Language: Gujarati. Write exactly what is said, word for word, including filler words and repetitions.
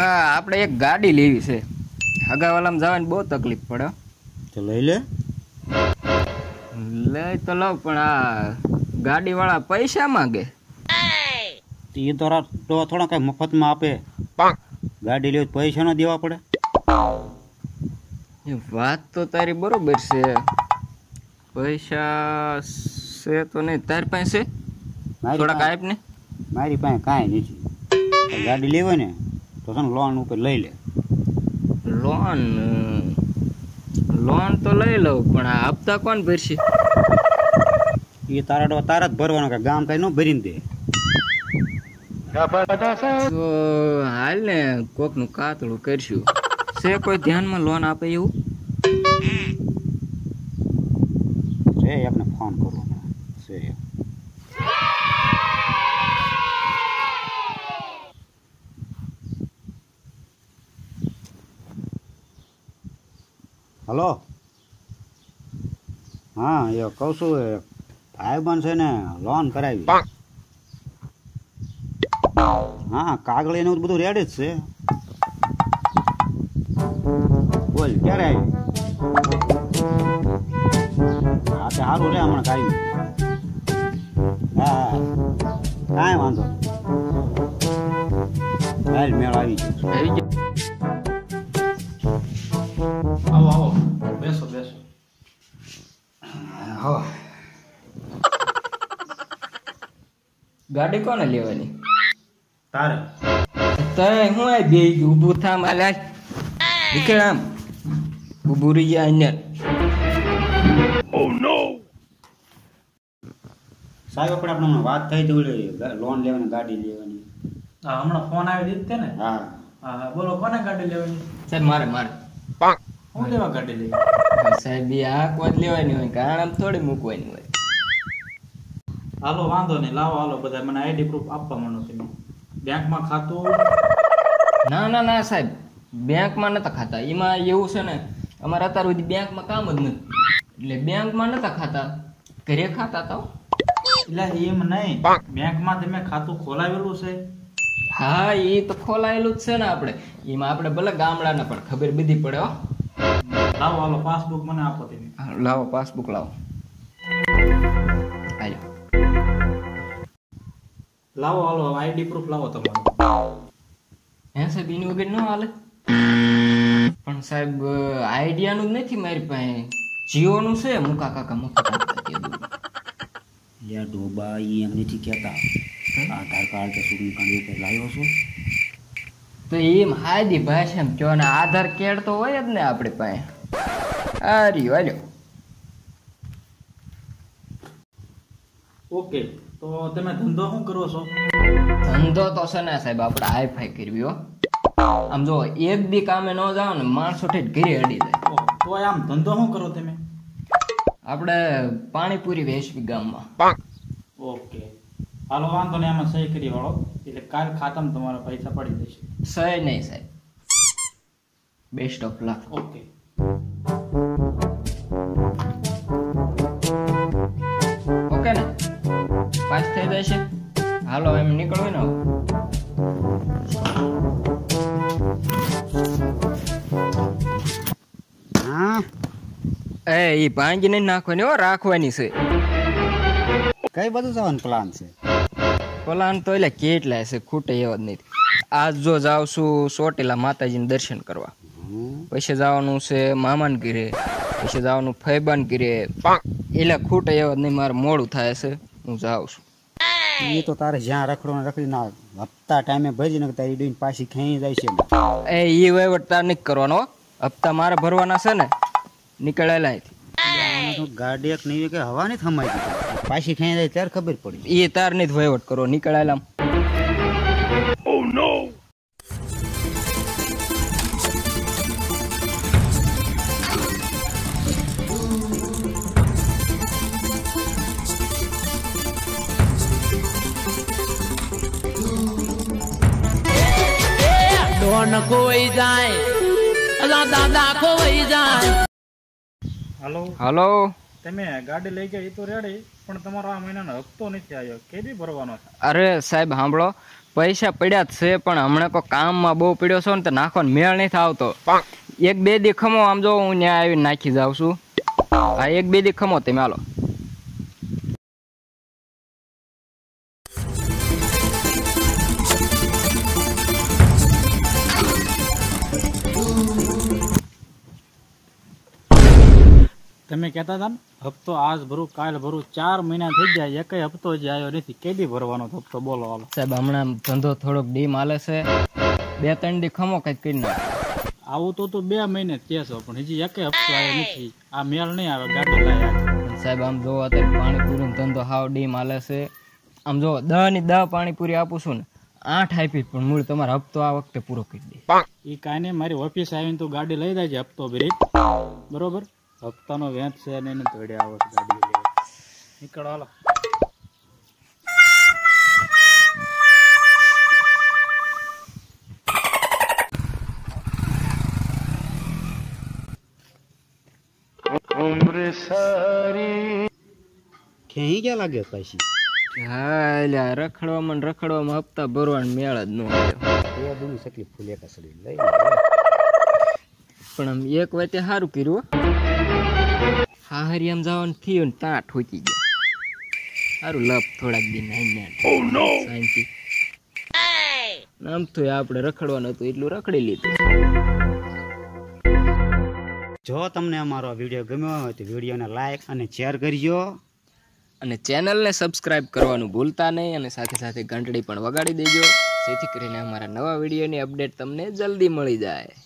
હા આપણે એક ગાડી લેવી છે, હગાવાલામાં જવાની બહુ તકલીફ પડે તો લઈ લે લે તો લઉં, પણ આ ગાડી વાળા પૈસા માંગે, તે તો તો થોડા કઈ મફતમાં આપે, ગાડી લેવું પૈસા ન દેવા પડે. વાત તો તારી બરોબર છે, પૈસા છે તો નહીં તારી પાસે, થોડા કાંઈ ને મારી પાસે કાંઈ નથી. ગાડી લેવાય ને તો છે ને લોન ઉપર લઈ લે. લોન લોન તો લઈ લઉં, પણ આ હપ્તા કોણ ભરશે? એ તારા તારા જ ભરવાનો, કે ગામ કાંઈ ન ભરીને દે. તો હાલ ને કોકનું કાતળું કરશું. છે કોઈ ધ્યાનમાં લોન આપે એવું? છે આપણે ફોન કરવો છે. હલો હા એ કહું છું, ભાઈ બન છે ને લોન કરાવી. હા કાગળ એનું બધું રેડી જ છે. બોલ ક્યારે આવી? હા તો સારું રે, હમણાં કાંઈ હા કાંઈ વાંધો કાલ મેળ આવી જાય. આવો આવો બેસો બેસો. હો ગાડી કોને લેવાની? તારે તારે હું આ બે ઊભું થા માલા વિક્રમ બુબુરી જાય. ઓ નો સાહેબ, આપણે આપણે વાત થઈ તો લોન લેવાની, ગાડી લેવાની. હા હમણાં ફોન આવી દીધો ને. હા હા હા બોલો, કોને ગાડી લેવાની? સાહેબ મારે મારે હું લેવા ગાડી લેવી? સાહેબ આ કોણ લેવાની હોય, કારણ આમ થોડી મૂકવાની હોય. હાલો વાંધો નહીં, લાવો હાલો બધા મને આઈડી પ્રૂફ આપવા માંડો. તમે બેંકમાં ખાતું? ના ના ના સાહેબ, બેંકમાં નતા ખાતા. એમાં એવું છે ને અમારે અત્યાર સુધી બેંકમાં કામ જ નથી, એટલે બેંકમાં નતા ખાતા, ઘરે ખાતા હતા. એટલે એમ નહીં, બેંકમાં તમે ખાતું ખોલાવેલું છે? હા એ તો ખોલાયેલું જ છે ને આપણે, એમાં આપણે ભલે ગામડાના પણ ખબર બધી પડે. લાવો હાલો પાસબુક મને આપો તમે. લાવો પાસબુક લાવો. લાવો હાલો આઈડી પ્રૂફ લાવો તમારો. હે સાહેબ એની વગર ન હાલે. પણ સાહેબ આઈડિયાનું જ નથી મારી પાસે, જીઓનું છે. મુકા કાકા મુકા યાર ડોબા એ એમ નથી કહેતા, આધાર કાર્ડ કે શું કાર્ડ ઉપર લાવ્યો છો તો એમ હાજી ભાષા એમ કહેવાને આધાર કાર્ડ તો હોય જ ને આપણી પાસે. અરે હાલો ઓકે, તો તમે ધંધો શું કરો છો? ધંધો તો છે ને સાહેબ આપણે હાઈફાઈ કરવી હો, આમ જો એક બી કામે ન જાવ ને માણસો ઠેઠ ઘરે અડી જાય. તો આમ ધંધો શું કરો તમે? આપણે પાણીપુરી વેચવી ગામમાં. ઓકે હાલો વાંધો ને, આમાં સહી કરી વાળો એટલે કાલ ખાતામાં તમારા પૈસા પડી જશે. સહી નહીં સાહેબ, best of luck. Okay okay ને પાસ થઈ જાય છે. હાલો એમ નીકળવું ને. હા એ ઈ ભાંગી નહીં નાખવાની હો, રાખવાની છે. કઈ બધું જવાનું પ્લાન છે? પ્લાન તો એટલે કેટલા છે, ખૂટે એવા જ નથી. આજ જો જાવ છું ચોટીલા માતાજીને દર્શન કરવા, પછી જવાનું છે મામાને ઘરે, પછી જવાનું ફૈબાન ઘરે, એટલે ખૂટે એવા જ નહીં. મારે મોડું થાય છે, હું જાઉં છું. એ તો તારે જ્યાં રખડો ને રખડી ના, હપ્તા ટાઈમે ભરીને તારી ડોઈન પાછી ખેંચી જાય છે. એ ઈ વહીવટ તાર નહીં કરવાનો, હપ્તા મારે ભરવાના છે ને. નીકળેલા ગાડી એક નહીં કે હવા નહીં થમાઈ ગઈ, પાછી ખેંચી જાય ત્યારે ખબર પડી. એ તાર નહીં વહીવટ કરો, નીકળેલા. ઓ નો કોઈ જાય અલા દાદા કોઈ જાય. હાલો હાલો તમે ગાડી લઈ ગયા એ તો રેડી, પણ તમારો આ મહિનાનો હપ્તો નથી આવ્યો, કેદી ભરવાનો છે? અરે સાહેબ સાંભળો, પૈસા પડ્યા છે પણ હમણાં કો કામમાં બહુ પડ્યો છો ને તો નાખો ને મેળ નથી આવતો. એક બે દી ખમો, આમ જો હું ન્યા આવીને નાખી જાઉં છું. હા એક બે દી ખમો તમે હાલો. તમે કહેતા હતા ને હપ્તો આજ ભરું કાલ ભરું, ચાર મહિના થઈ જાય એક હપ્તો જ આવ્યો નથી, કેદી ભરવાનો હપ્તો? બોલો હાલો સાહેબ, હમણાં ધંધો થોડોક ડીમ હાલે છે, બે ત્રણ દી ખમો કંઈક કરી નાખ. આવું તો તું બે મહિને કે છો પણ હજી એક હપ્તો આવ્યો નથી, આ મેળ નહીં આવે ગાડી લાયા. સાહેબ આમ જો અત્યારે પાણીપુરીનો ધંધો હાવ ડીમ હાલે છે, આમ જો દહ ની દહ પાણીપુરી આપું છું ને આઠ આપી, પણ મૂળ તમારો હપ્તો આ વખતે પૂરો કરી દે. એ કાંઈ નહીં, મારી ઓફિસ આવીને તું ગાડી લઈ જાય હપ્તો ભરી, બરોબર? હપ્તાનો વેચ છે અને એને તોડે આવો ગાડી નીકળો હાલો. ઉમરે સારી ક્યાંય ક્યાં લાગે પાછી? હા એટલે રખડવામાં રખડવામાં હપ્તા ભરવાનો મેળ જ ન આવ્યો. એ બધું સકલી ફૂલે કસડી લઈ પણ આમ એક વાતે સારું કર્યું, હા હરિયામ જવાનું થયું ત્યાં ઠોકી ગયા, સારું લપ થોડાક દિન આમ તો આપણે રખડવાનું હતું એટલું રખડી લીધું. જો તમને અમારો વિડીયો ગમ્યો હોય તો વિડીયોને લાઈક અને શેર કરજો અને ચેનલને સબસ્ક્રાઈબ કરવાનું ભૂલતા નહીં, અને સાથે સાથે ઘંટડી પણ વગાડી દેજો જેથી કરીને અમારા નવા વિડીયોની અપડેટ તમને જલ્દી મળી જાય.